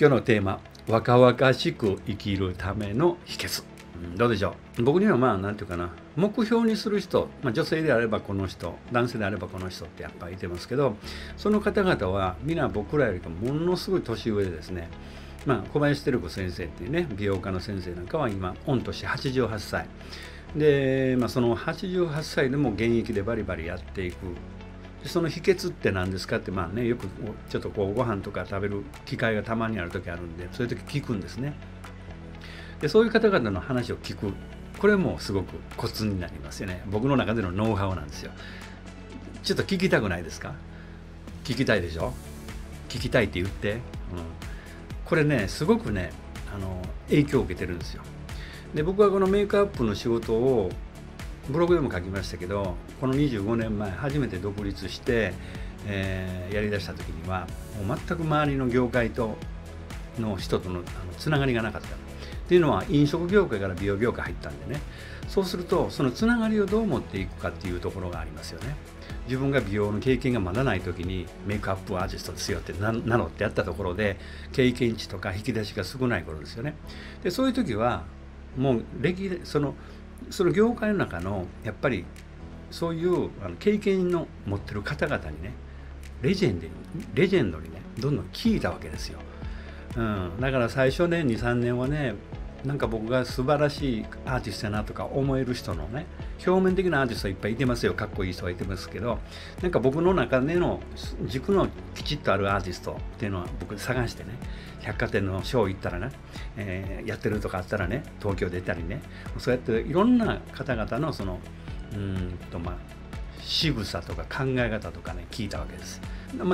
今日のテーマ、若々しく生きるための秘訣。どうでしょう。僕にはまあ何て言うかな、目標にする人、女性であればこの人、男性であればこの人ってやっぱいてますけど、その方々は皆僕らよりものすごい年上でですね、小林照子先生っていうね、美容家の先生なんかは今御年88歳で、その88歳でも現役でバリバリやっていく。その秘訣って何ですかって、よくちょっとこうご飯とか食べる機会がたまにある時あるんで、そういう時聞くんですね。でそういう方々の話を聞く、これもすごくコツになりますよね。僕の中でのノウハウなんですよ。ちょっと聞きたくないですか？聞きたいでしょ？聞きたいって言って、これねすごくね影響を受けてるんですよ。で僕はこのメイクアップの仕事をブログでも書きましたけど、この25年前初めて独立して、やりだした時にはもう全く周りの業界との人とのつながりがなかった。っていうのは飲食業界から美容業界入ったんでね、そうするとそのつながりをどう持っていくかっていうところがありますよね。自分が美容の経験がまだない時にメイクアップアーティストですよって名乗ってやったところで、経験値とか引き出しが少ない頃ですよね。でそういう時はもうその業界の中のやっぱりそういう経験の持ってる方々にね、レジェンドにねどんどん聞いたわけですよ。だから最初ね23年はね、なんか僕が素晴らしいアーティストやなとか思える人のね、表面的なアーティストいっぱいいてますよ。かっこいい人はいてますけど、なんか僕の中での軸のきちっとあるアーティストっていうのは僕探してね、百貨店のショー行ったらね、やってるとかあったらね、東京出たりね、そうやっていろんな方々のその仕草とか考え方とかね聞いたわけです。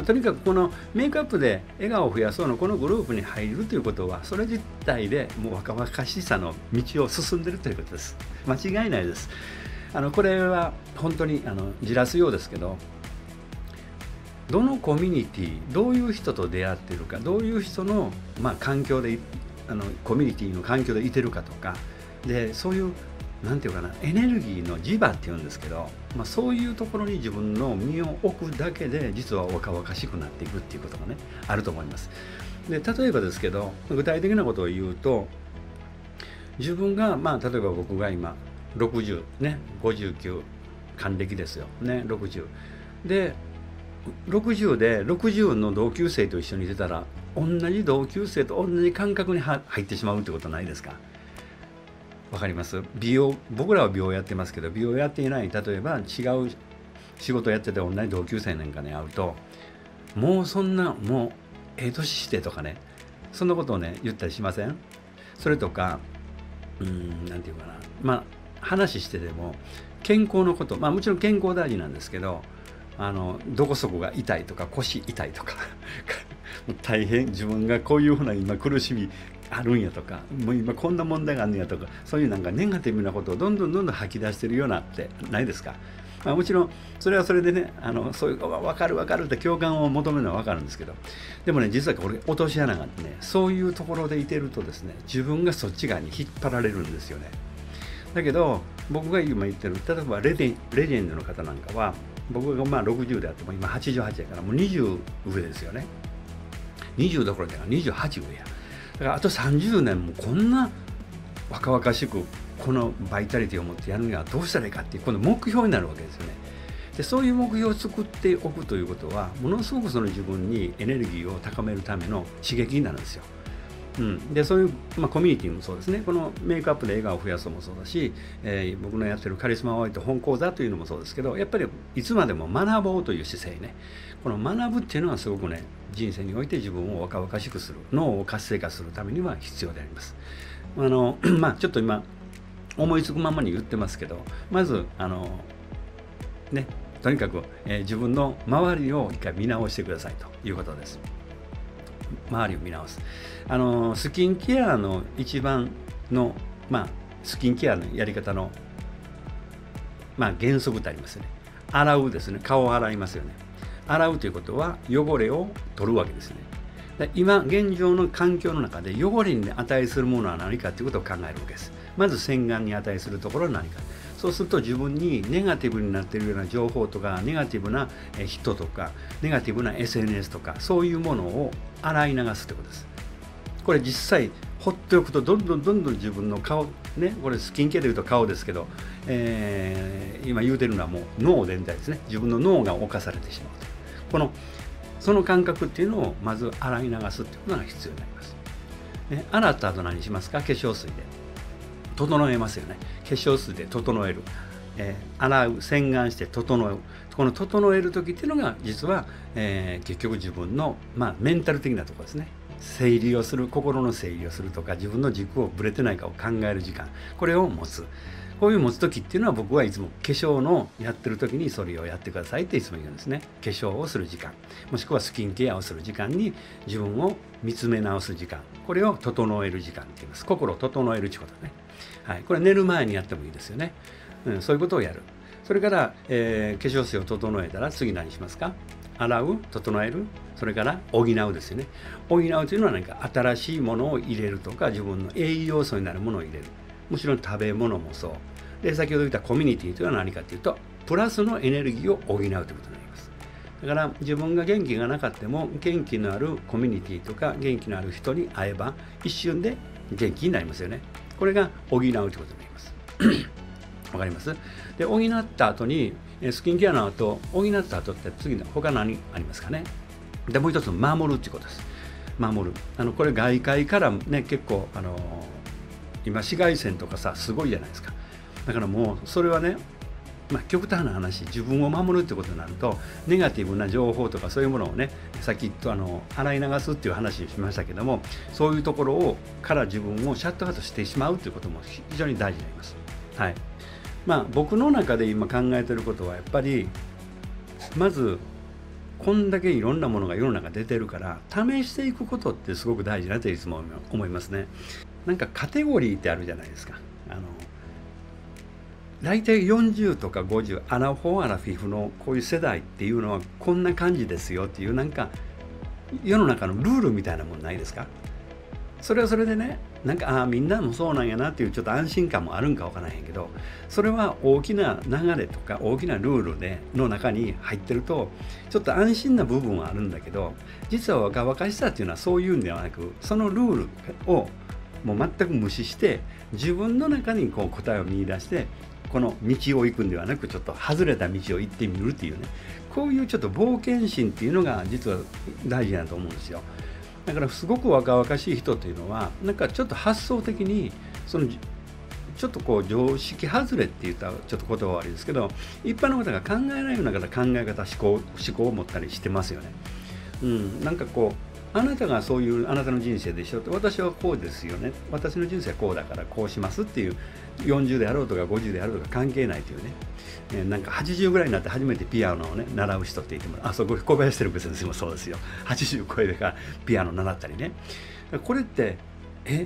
とにかくこのメイクアップで笑顔を増やそうのこのグループに入るということは、それ自体でもう若々しさの道を進んでるということです。間違いないです。これは本当にじらすようですけど、どのコミュニティ、どういう人と出会っているか、どういう人の、環境でコミュニティの環境でいてるかとかで、そういうなんていうかな、エネルギーの磁場っていうんですけど、そういうところに自分の身を置くだけで実は若々しくなっていくっていうこともねあると思います。で例えばですけど、具体的なことを言うと、自分が例えば僕が今60ね、59還暦ですよね、60で60で60の同級生と一緒に出たら、同じ同級生と同じ感覚に入ってしまうってことないですか？わかります？美容、僕らは美容やってますけど、美容やっていない、例えば違う仕事やってて同じ同級生なんかに会うと、もうそんなもう年してとかね、そんなことをね言ったりしません？それとかなんていうかな、話してても健康のこと、もちろん健康大事なんですけど、どこそこが痛いとか腰痛いとか大変自分がこういうふうな今苦しみあるんやとか、もう今こんな問題があるんやとか、そういうなんかネガティブなことをどんどん吐き出してるようなってないですか？もちろんそれはそれでね、そういう分かるって共感を求めるのは分かるんですけど、でもね実はこれ落とし穴があってね、そういうところでいてるとですね、自分がそっち側に引っ張られるんですよね。だけど僕が今言ってる、例えばレジェンドの方なんかは、僕が60であっても今88やから、もう20上ですよね。20どころだから28上や。だからあと30年もこんな若々しくこのバイタリティを持ってやるにはどうしたらいいかっていう、この目標になるわけですよね。でそういう目標を作っておくということは、ものすごくその自分にエネルギーを高めるための刺激になるんですよ。でそういう、コミュニティもそうですね。このメイクアップで笑顔を増やそうもそうだし、僕のやってるカリスマワイト本講座というのもそうですけど、やっぱりいつまでも学ぼうという姿勢ね、この学ぶっていうのはすごくね、人生において自分を若々しくする、脳を活性化するためには必要であります。ちょっと今思いつくままに言ってますけど、まずとにかく、自分の周りを一回見直してくださいということです。周りを見直す。スキンケアの一番の、スキンケアのやり方の、原則ってありますよね。洗うですね。顔を洗いますよね。洗うということは汚れを取るわけですね。で今現状の環境の中で汚れに値するものは何かということを考えるわけです。まず洗顔に値するところは何か。そうすると自分にネガティブになっているような情報とか、ネガティブな人とか、ネガティブな SNS とか、そういうものを洗い流すということです。これ実際ほっておくとどんどん自分の顔ね、これスキンケアでいうと顔ですけど、今言うてるのはもう脳全体ですね。自分の脳が侵されてしまうと、その感覚っていうのをまず洗い流すってことが必要になります。ね、洗った後何しますか？化粧水で整えますよね。化粧水で整える。洗う、洗顔して整う。この整える時っていうのが実は、結局自分の、メンタル的なところですね。整理をする、心の整理をするとか、自分の軸をぶれてないかを考える時間、これを持つ。こういう持つ時っていうのは僕はいつも化粧のやってる時にそれをやってくださいっていつも言うんですね。化粧をする時間、もしくはスキンケアをする時間に自分を見つめ直す時間、これを整える時間って言います。心を整えるってことね。はい、これ寝る前にやってもいいですよね。うん、そういうことをやる。それから、化粧水を整えたら次何しますか？洗う、整える、それから補うですよね。補うというのは何か新しいものを入れるとか、自分の栄養素になるものを入れる。もちろん食べ物もそう。で、先ほど言ったコミュニティというのは何かというと、プラスのエネルギーを補うということになります。だから自分が元気がなかったも、元気のあるコミュニティとか、元気のある人に会えば、一瞬で元気になりますよね。これが補うということになります。わかります？で、補った後に、スキンケアの後、補った後って次の他何ありますかね。で、もう一つ、守るっていうことです。守る。これ外界からね、結構、今紫外線とかさ、すごいじゃないですか。だからもうそれはね、極端な話、自分を守るってことになると、ネガティブな情報とかそういうものをね、さっき洗い流すっていう話をしましたけども、そういうところから自分をシャットアウトしてしまうということも非常に大事になります。はい、僕の中で今考えてることはやっぱり、まずこんだけいろんなものが世の中出てるから、試していくことってすごく大事だといつも思いますね。なんかカテゴリーってあるじゃないですか。大体40とか50、アラフォーアラフィフのこういう世代っていうのはこんな感じですよっていう、なんか世の中のルールみたいなもんないですか？それはそれでね、なんかみんなもそうなんやなっていうちょっと安心感もあるんかわからへんけど、それは大きな流れとか大きなルールでの中に入ってるとちょっと安心な部分はあるんだけど、実は若々しさっていうのはそういうんではなく、そのルールをもう全く無視して自分の中にこう答えを見出して、この道を行くんではなく、ちょっと外れた道を行ってみるっていうね、こういうちょっと冒険心っていうのが実は大事だと思うんですよ。だからすごく若々しい人というのは、なんかちょっと発想的にちょっとこう常識外れって言ったらちょっと言葉悪いですけど、一般の方が考えないような考え方、思考を持ったりしてますよね。うん、なんかこう、あなたがそういうあなたの人生でしょって、私はこうですよね、私の人生はこうだからこうしますっていう、40であろうとか50であろうとか関係ないというね。なんか80ぐらいになって初めてピアノをね、習う人って言っても、そこ小林照子先生もそうですよ。80超えてからピアノ習ったりね。これって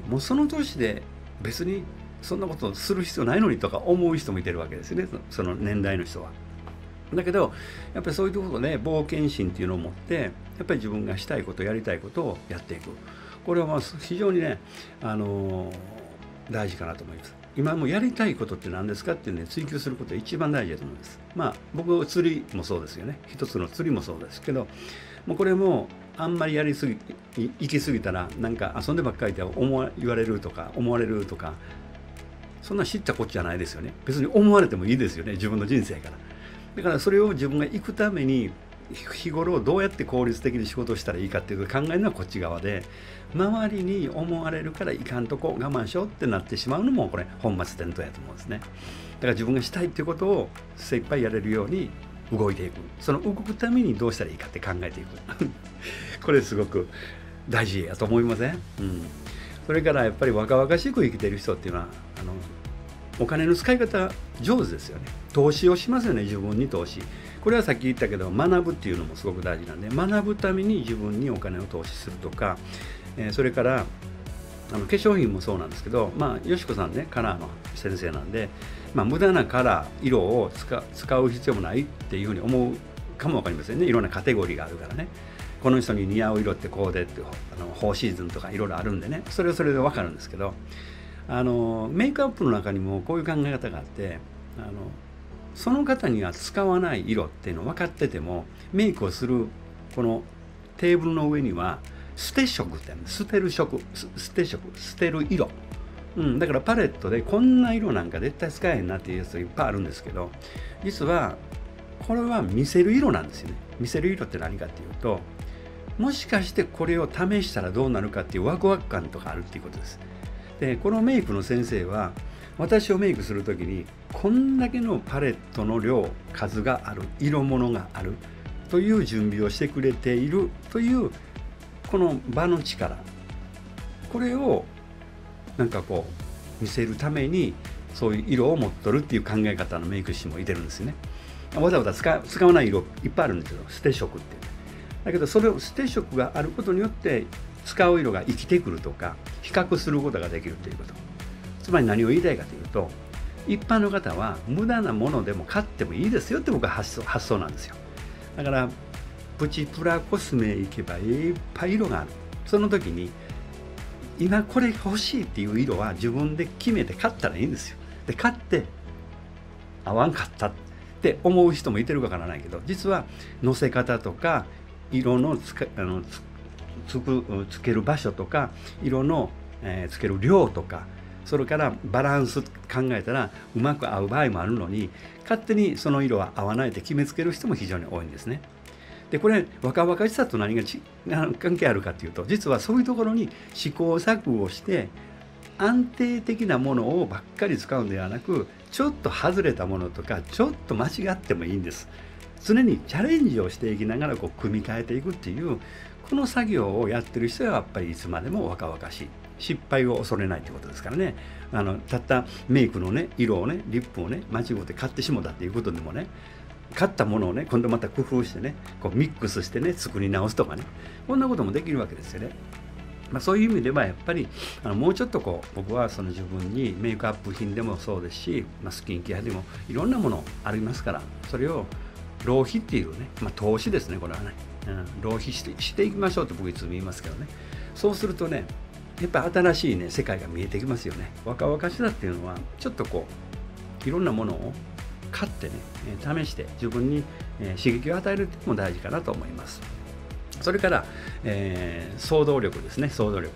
もうその年で別にそんなことする必要ないのにとか思う人もいてるわけですよね、その年代の人は。だけどやっぱりそういうところで冒険心っていうのを持って、やっぱり自分がしたいこと、やりたいことをやっていく。これは非常にね、大事かなと思います。今もやりたいことって何ですかってね、追求することが一番大事だと思います。僕、釣りもそうですよね。一つの釣りもそうですけど、もうこれもあんまり行き過ぎたら、なんか遊んでばっかりで言われるとか、思われるとか、そんな知ったこっちゃないですよね。別に思われてもいいですよね、自分の人生から。だからそれを自分が行くために、日頃どうやって効率的に仕事をしたらいいかっていう考えるのはこっち側で、周りに思われるからいかんとこ我慢しようってなってしまうのも、これ本末転倒やと思うんですね。だから自分がしたいっていうことを精一杯やれるように動いていく。その動くためにどうしたらいいかって考えていくこれすごく大事やと思いません？うん、それからやっぱり若々しく生きてる人っていうのは、お金の使い方上手ですよね。投資をしますよね、自分に投資。これはさっき言ったけど、学ぶっていうのもすごく大事なんで、学ぶために自分にお金を投資するとか、それから化粧品もそうなんですけど、よしこさんね、カラーの先生なんで、無駄なカラー、色を使う必要もないっていうふうに思うかもわかりませんね。いろんなカテゴリーがあるからね。この人に似合う色ってこうでって、4シーズンとかいろいろあるんでね、それはそれでわかるんですけど、メイクアップの中にもこういう考え方があって、その方には使わない色っていうの分かってても、メイクをするこのテーブルの上には捨て色って捨てる色、捨てる色。だからパレットでこんな色なんか絶対使えへんなっていうやつがいっぱいあるんですけど、実はこれは見せる色なんですよね。見せる色って何かっていうと、もしかしてこれを試したらどうなるかっていうワクワク感とかあるっていうことです。で、このメイクの先生は私をメイクするときにこんだけのパレットの量、数がある、色物があるという準備をしてくれているというこの場の力、これをなんかこう見せるためにそういう色を持っとるっていう考え方のメイク師もいてるんですね。わざわざ使わない色いっぱいあるんですよ、捨て色って。だけどそれを捨て色があることによって使う色が生きてくるとか比較することができるということ。つまり何を言いたいかというと、一般の方は無駄なものでも買ってもいいですよって僕は発想なんですよ。だからプチプラコスメ行けばいっぱい色がある。その時に今これ欲しいっていう色は自分で決めて買ったらいいんですよ。で、買って合わんかったって思う人もいてるかわからないけど、実はのせ方とか色のつける場所とか色の、つける量とか、それからバランス考えたらうまく合う場合もあるのに、勝手にその色は合わないって決めつける人も非常に多いんですね。で、これ若々しさと何が関係あるかっていうと、実はそういうところに試行錯誤をして安定的なものをばっかり使うんではなく、ちょっと外れたものとかちょっと間違ってもいいんです。常にチャレンジをしていきながらこう組み替えていくっていう、この作業をやってる人はやっぱりいつまでも若々しい。失敗を恐れないってことですからね。たったメイクのね、色をね、リップをね、間違って買ってしもたっていうことでもね、買ったものをね、今度また工夫してね、こうミックスしてね、作り直すとかね、こんなこともできるわけですよね。そういう意味ではやっぱりもうちょっとこう僕はその自分にメイクアップ品でもそうですし、スキンケアでもいろんなものありますから、それを浪費っていうね、投資ですね、これはね、浪費していきましょうって僕いつも言いますけどね。そうするとね、やっぱ新しいね、世界が見えてきますよね。若々しさっていうのはちょっとこういろんなものを買ってね、試して自分に刺激を与えるっていうのも大事かなと思います。それから、想像力ですね、想像力。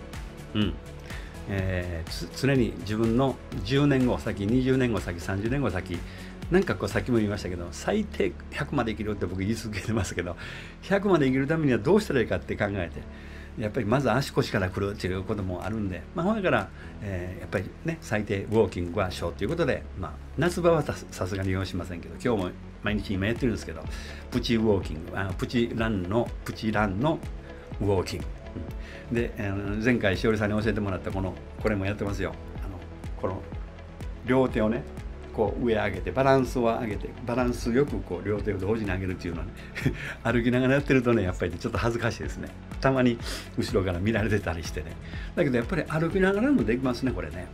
常に自分の10年後先、20年後先、30年後先、なんかこうさっきも言いましたけど、最低100まで生きるって僕言い続けてますけど、100まで生きるためにはどうしたらいいかって考えて、やっぱりまず足腰から来るっていうこともあるんで、だから、やっぱりね、最低ウォーキングはしようということで、夏場はさすがに用意しませんけど、今日も毎日今やってるんですけど、プチウォーキング、プチランのウォーキング。で、前回しおりさんに教えてもらったこれもやってますよ。この両手をね、こう上上げて、バランスを上げて、バランスよくこう両手を同時に上げるっていうのはね歩きながらやってるとね、やっぱりちょっと恥ずかしいですね。たまに後ろから見られてたりしてね。だけどやっぱり歩きながらもできますね、これね。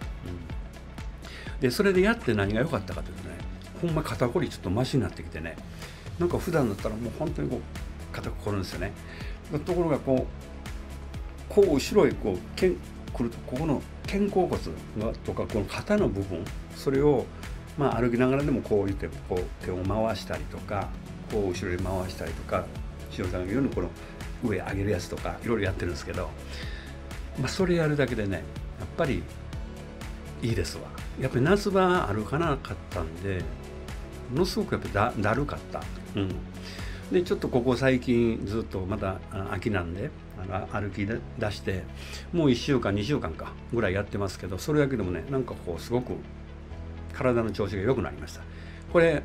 で、それでやって何が良かったかというとね、ほんま肩こりちょっとマシになってきてね、なんか普段だったらもう本当にこう肩こるんですよね。ところがこう後ろへこう来ると、ここの肩甲骨とかこの肩の部分、それを歩きながらでもこう言ってこう手を回したりとか、こう後ろに回したりとか、しおりさんが言うようにこの上上げるやつとかいろいろやってるんですけど、それやるだけでね、やっぱりいいですわ。やっぱり夏場歩かなかったんで、ものすごくやっぱりだるかった。で、ちょっとここ最近ずっとまた秋なんで歩き出して、もう1週間2週間かぐらいやってますけど、それだけでもね、なんかこうすごく体の調子が良くなりました。これ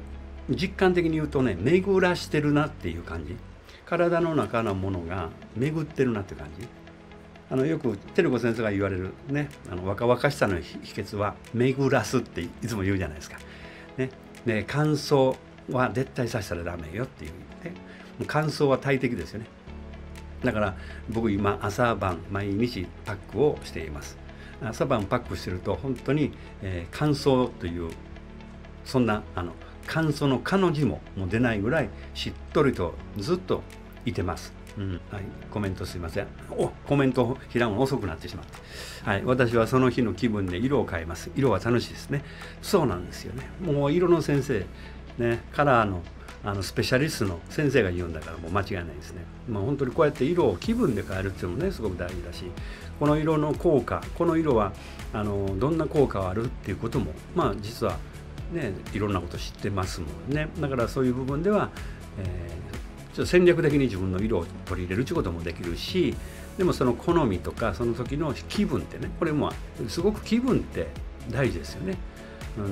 実感的に言うとね、巡らしてるなっていう感じ、体の中のものが巡ってるなっていう感じ。よく照子先生が言われるね、若々しさの秘訣は巡らすっていつも言うじゃないですか。ね、で、乾燥は絶対させたらダメよっていう、ね、乾燥は大敵ですよね。だから僕今朝晩毎日パックをしています。朝晩パックしてると本当に、乾燥という、そんな乾燥の「か」の字も出ないぐらいしっとりとずっといてます。はい、コメントすいません。コメント開くの遅くなってしまった。はい、私はその日の気分で色を変えます。色は楽しいですね。そうなんですよね。もう色の先生、ね、カラーのスペシャリストの先生が言うんだからもう間違いないですね。まあ、本当にこうやって色を気分で変えるっていうのもねすごく大事だし、この色の効果、この色はどんな効果があるっていうこともまあ実はねいろんなこと知ってますもんね。だからそういう部分では、ちょっと戦略的に自分の色を取り入れるってこともできるし、でもその好みとかその時の気分ってね、これもすごく気分って大事ですよね。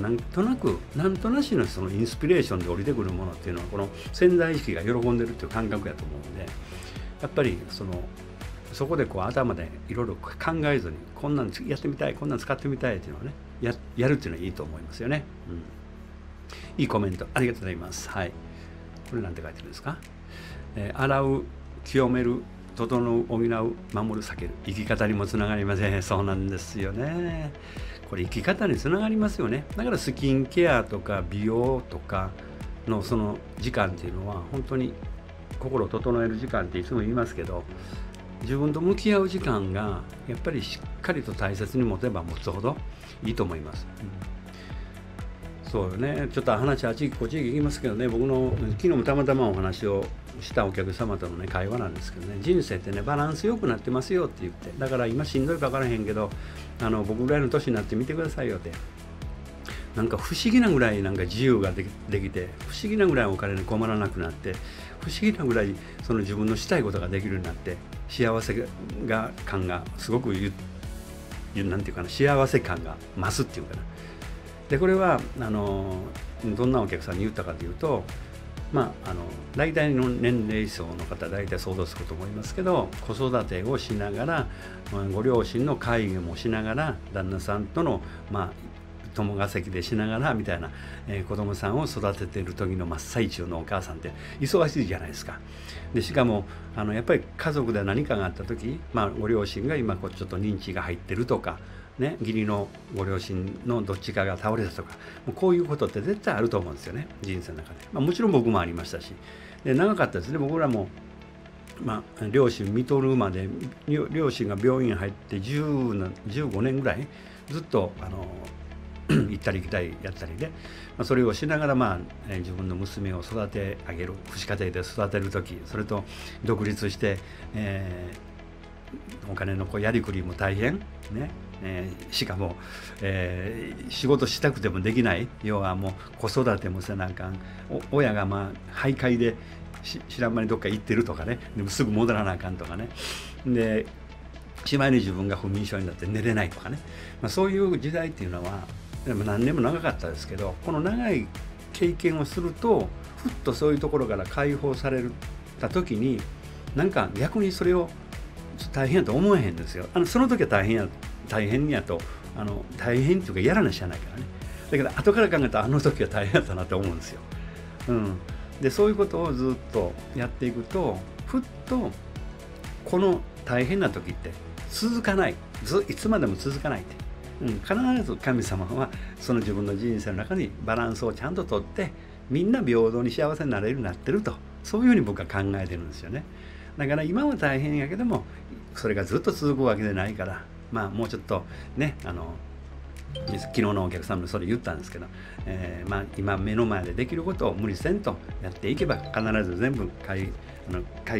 なんとなくなんとなしのそのインスピレーションで降りてくるものっていうのはこの潜在意識が喜んでるっていう感覚やと思うんで、やっぱりそこでこう頭でいろいろ考えずにこんなんやってみたい、こんなん使ってみたいっていうのをね やるっていうのはいいと思いますよね。うん、いいコメントありがとうございます。はい、これなんて書いてるんですか。洗う、清める、整う、補う、守る、避ける、生き方にもつながりません。そうなんですよね。これ生き方につながりますよね。だからスキンケアとか美容とかのその時間っていうのは本当に心を整える時間っていつも言いますけど、自分と向き合う時間がやっぱりしっかりと大切に持てば持つほどいいと思います。そうよね、ちょっと話あっちこっち行きますけどね、僕の昨日もたまたまお話をしたお客様との、ね、会話なんですけどね、人生ってねバランス良くなってますよって言って、だから今しんどいか分からへんけど僕ぐらいの年になってみてくださいよって、なんか不思議なぐらいなんか自由ができて、不思議なぐらいお金に困らなくなって、不思議なぐらいその自分のしたいことができるようになって、幸せが感がすごくなんていうかな、幸せ感が増すっていうかな。でこれはどんなお客さんに言ったかというと、まあ、大体の年齢層の方大体想像すると思いますけど、子育てをしながらご両親の介護もしながら旦那さんとの、まあ、共稼ぎでしながらみたいな、子供さんを育てている時の真っ最中のお母さんって忙しいじゃないですか。でしかもやっぱり家族で何かがあった時、まあ、ご両親が今ちょっと認知が入ってるとか。ね、義理のご両親のどっちかが倒れたとか、もうこういうことって絶対あると思うんですよね、人生の中で。まあ、もちろん僕もありましたし、で長かったですね、僕らも、まあ、両親見とるまで、両親が病院入って15年ぐらいずっと行ったり来たりやったりで、まあ、それをしながら、まあ自分の娘を育て上げる、父子家庭で育てるとき、それと独立して、お金のやりくりも大変ね。しかも、仕事したくてもできない、要はもう子育てもせなあかん、親がまあ徘徊で知らん間にどっか行ってるとかね、でもすぐ戻らなあかんとかね、でしまいに自分が不眠症になって寝れないとかね、まあ、そういう時代っていうのはでも何年も長かったですけど、この長い経験をするとふっとそういうところから解放された時になんか逆にそれを大変やと思えへんですよ。その時は大変やと大変っていうかやらなしゃないからね、だけど後から考えたら時は大変だったなって思うんですよ。うん、でそういうことをずっとやっていくとふっとこの大変な時って続かない、いつまでも続かないって、うん、必ず神様はその自分の人生の中にバランスをちゃんととって、みんな平等に幸せになれるようになってると、そういうふうに僕は考えてるんですよね。だから今は大変やけどもそれがずっと続くわけじゃないから、まあもうちょっとね昨日のお客さんもそれ言ったんですけど、まあ、今目の前でできることを無理せんとやっていけば必ず全部解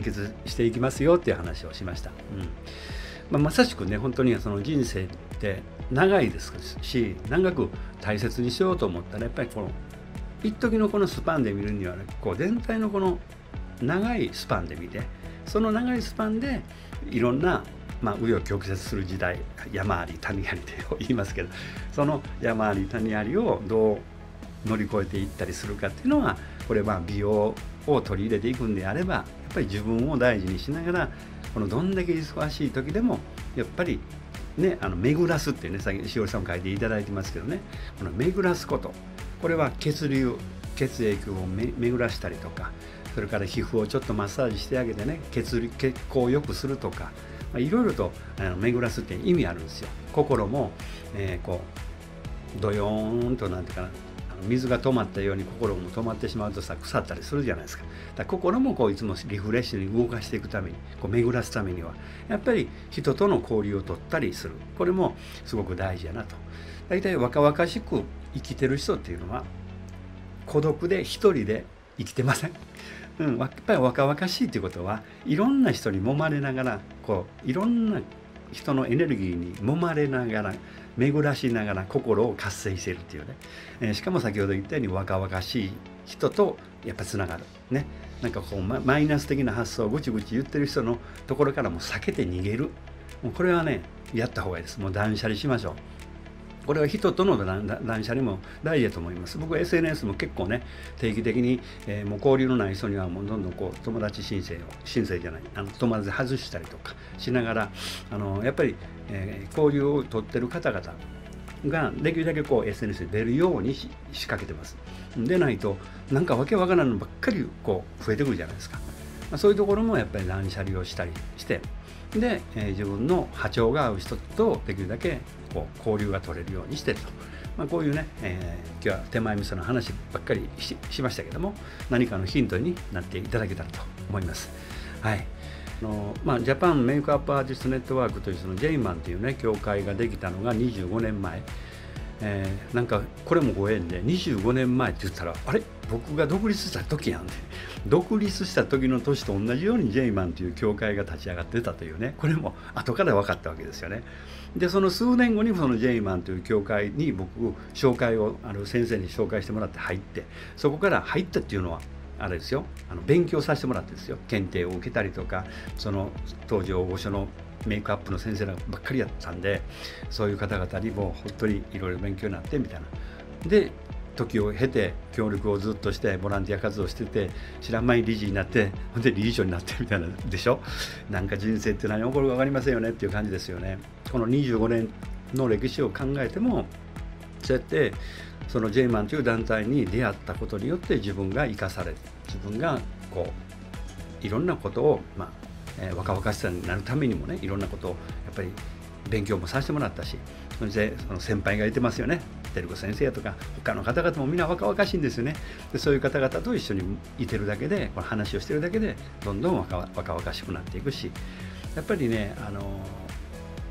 決していきますよっていう話をしました。うん、まあ、まさしくね本当にその人生って長いですし、長く大切にしようと思ったらやっぱり一時のこのスパンで見るには、ね、全体のこの長いスパンで見て、その長いスパンでいろんな紆余曲折する時代、山あり谷ありって言いますけど、その山あり谷ありをどう乗り越えていったりするかっていうのは、これは美容を取り入れていくんであればやっぱり自分を大事にしながら、このどんだけ忙しい時でもやっぱりね巡らすっていうね、先しおりさんも書いていただいてますけどね、この巡らすこと、これは血流血液を巡らしたりとか、それから皮膚をちょっとマッサージしてあげてね、血行を良くするとか。いろいろと巡らすって意味あるんですよ。心も、ドヨーンとなんていうかな、水が止まったように心も止まってしまうとさ腐ったりするじゃないですか。だから心もいつもリフレッシュに動かしていくために巡らすためにはやっぱり人との交流を取ったりする、これもすごく大事やなと。大体若々しく生きてる人っていうのは孤独で一人で生きてません。やっぱり若々しいということはいろんな人に揉まれながら、こういろんな人のエネルギーに揉まれながら、巡らしながら心を活性しているっていうね、しかも先ほど言ったように若々しい人とやっぱつながるね。なんかこうマイナス的な発想をぐちぐち言ってる人のところからも避けて逃げる、もうこれはねやった方がいいです。もう断捨離しましょう。これは人との断捨離も大事だと思います。僕は SNS も結構ね、定期的に、もう交流のない人にはもうどんどんこう友達申請じゃない、友達外したりとかしながら、やっぱり、交流を取ってる方々ができるだけこう SNS に出るように仕掛けてます。でないと、なんかわけわからないのばっかりこう増えてくるじゃないですか。そういうところもやっぱり断捨離をしたりして、で、自分の波長が合う人とできるだけこう交流が取れるようにしてと、こういうね、今日は手前味噌の話ばっかり しましたけども、何かのヒントになっていただけたらと思います。はい。ジャパンメイクアップアーティストネットワークというその J-MAN というね協会ができたのが25年前、なんかこれもご縁で25年前って言ったらあれ僕が独立した時やんで、独立した時の年と同じように J-MAN という協会が立ち上がってたというね、これも後から分かったわけですよね。でその数年後にその J-MAN という協会に僕紹介を先生に紹介してもらって入って、そこから入ったっていうのはあれですよ、勉強させてもらってですよ、検定を受けたりとか、その当時大御所のメイクアップの先生ばっかりやったんで、そういう方々にもう本当にいろいろ勉強になってみたいな。で時を経て協力をずっとしてボランティア活動してて、知らん間に理事になって、ほんで理事長になってみたいなでしょ。なんか人生って何が起こるか分かりませんよねっていう感じですよね。この25年の歴史を考えても、そうやってその J-MAN という団体に出会ったことによって自分が生かされて、自分がこういろんなことを、若々しさになるためにもね、いろんなことをやっぱり勉強もさせてもらったし、そしてその先輩がいてますよね、照子先生やとか他の方々もみんな若々しいんですよね。でそういう方々と一緒にいてるだけで、この話をしてるだけでどんどん若々しくなっていくし、やっぱりね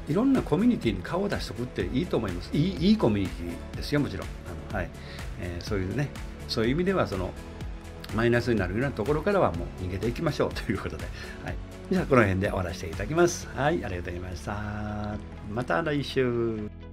いろんなコミュニティに顔を出しておくっていいと思います。いいコミュニティですよ、もちろん。はい、そういうね、そういう意味ではそのマイナスになるようなところからはもう逃げていきましょうということで、はい、じゃあこの辺で終わらせていただきます。はい、ありがとうございました。また来週。